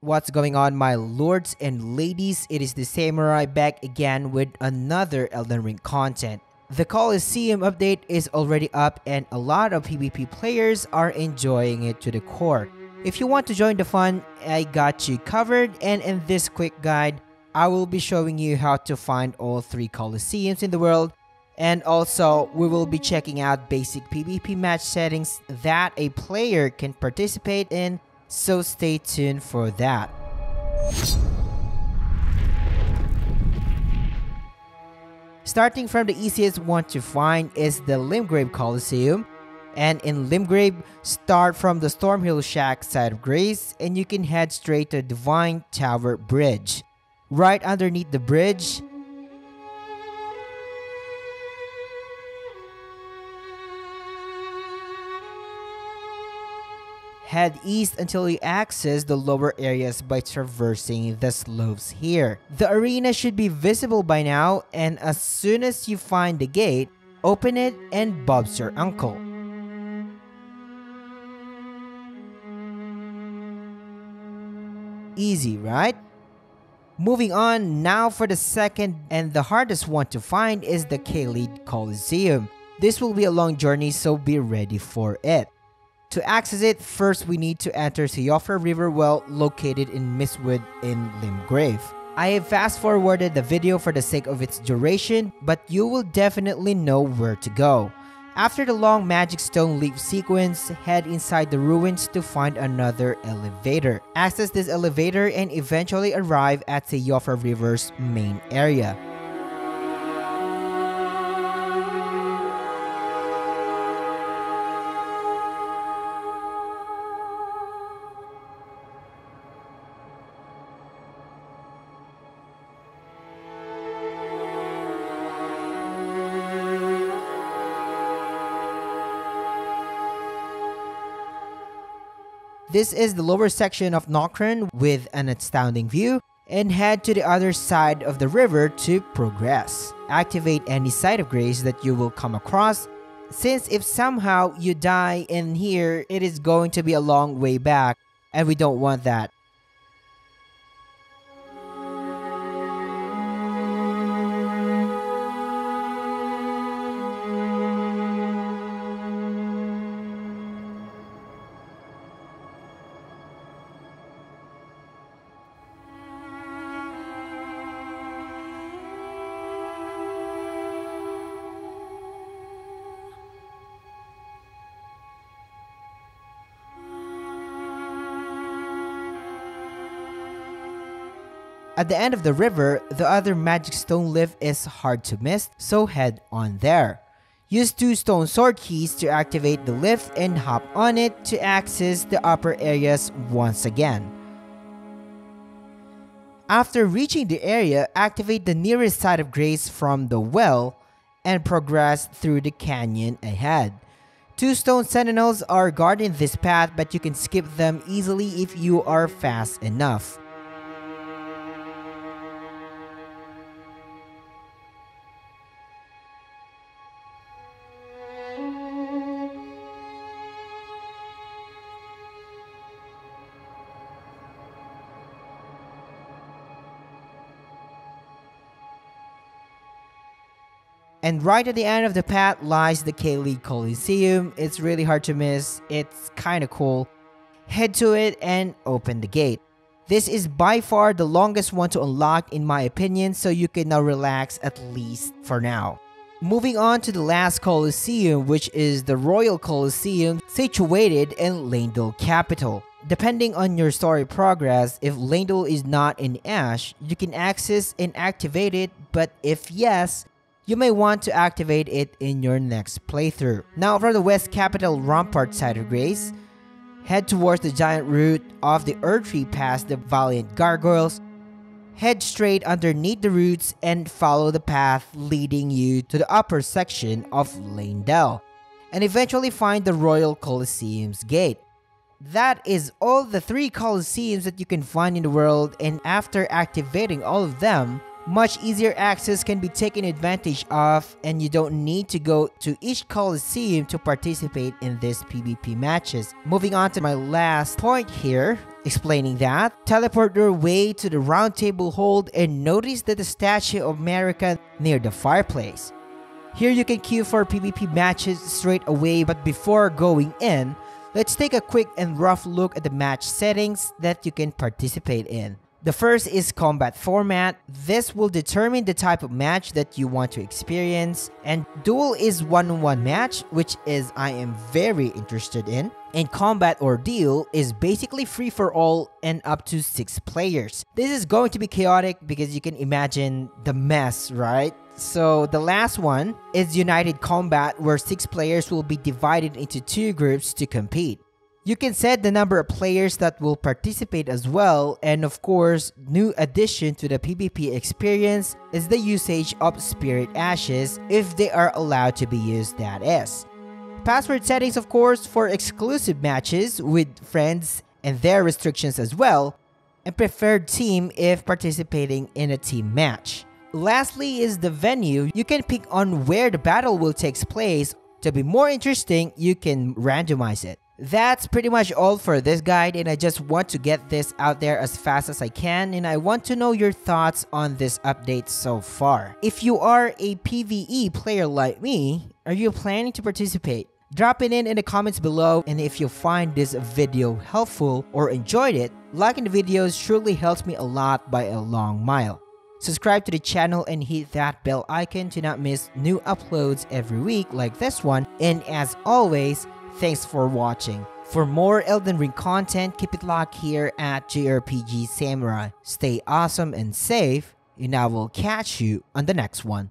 What's going on, my lords and ladies? It is the Samurai back again with another Elden Ring content. The Colosseum update is already up and a lot of PvP players are enjoying it to the core. If you want to join the fun, I got you covered, and in this quick guide, I will be showing you how to find all three Colosseums in the world, and also we will be checking out basic PvP match settings that a player can participate in. So stay tuned for that. Starting from the easiest one to find is the Limgrave Colosseum. And in Limgrave, start from the Stormhill Shack side of Grace and you can head straight to Divine Tower Bridge. Right underneath the bridge, head east until you access the lower areas by traversing the slopes here. The arena should be visible by now, and as soon as you find the gate, open it and Bob's your uncle. Easy, right? Moving on, now for the second and the hardest one to find is the Caelid Colosseum. This will be a long journey, so be ready for it. To access it, first we need to enter Siofra River well located in Mistwood in Limgrave. I have fast forwarded the video for the sake of its duration, but you will definitely know where to go. After the long magic stone leap sequence, head inside the ruins to find another elevator. Access this elevator and eventually arrive at Siofra River's main area. This is the lower section of Nokron with an astounding view, and head to the other side of the river to progress. Activate any side of grace that you will come across, since if somehow you die in here, it is going to be a long way back, and we don't want that. At the end of the river, the other magic stone lift is hard to miss, so head on there. Use two stone sword keys to activate the lift and hop on it to access the upper areas once again. After reaching the area, activate the nearest side of grace from the well and progress through the canyon ahead. Two stone sentinels are guarding this path, but you can skip them easily if you are fast enough. And right at the end of the path lies the Caelid Colosseum. It's really hard to miss, it's kinda cool. Head to it and open the gate. This is by far the longest one to unlock in my opinion, so you can now relax at least for now. Moving on to the last Colosseum, which is the Royal Colosseum situated in Leyndell Capital. Depending on your story progress, if Leyndell is not in Ash, you can access and activate it, but if yes, you may want to activate it in your next playthrough. Now from the West Capital Rampart side of Grace, head towards the giant root of the Earth Tree past the Valiant Gargoyles, head straight underneath the roots and follow the path leading you to the upper section of Leyndell, and eventually find the Royal Colosseum's gate. That is all the three Colosseums that you can find in the world, and after activating all of them, much easier access can be taken advantage of and you don't need to go to each Colosseum to participate in these PvP matches. Moving on to my last point here Explaining that, teleport your way to the Round Table Hold and notice that the Statue of America near the fireplace. Here you can queue for PvP matches straight away, but before going in, let's take a quick and rough look at the match settings that you can participate in. The first is combat format. This will determine the type of match that you want to experience. And duel is one-on-one match, which is I am very interested in. And combat ordeal is basically free for all and up to 6 players. This is going to be chaotic because you can imagine the mess, right? So the last one is united combat, where 6 players will be divided into 2 groups to compete. You can set the number of players that will participate as well, and of course, new addition to the PvP experience is the usage of Spirit Ashes, if they are allowed to be used, that is. Password settings, of course, for exclusive matches with friends and their restrictions as well, and preferred team if participating in a team match. Lastly is the venue. You can pick on where the battle will take place. To be more interesting, you can randomize it. That's pretty much all for this guide, and I just want to get this out there as fast as I can, and I want to know your thoughts on this update so far. If you are a PvE player like me, are you planning to participate? Drop it in the comments below, and if you find this video helpful or enjoyed it, liking the videos truly helps me a lot by a long mile. Subscribe to the channel and hit that bell icon to not miss new uploads every week like this one, and as always, thanks for watching. For more Elden Ring content, keep it locked here at JRPG Samurai. Stay awesome and safe, and I will catch you on the next one.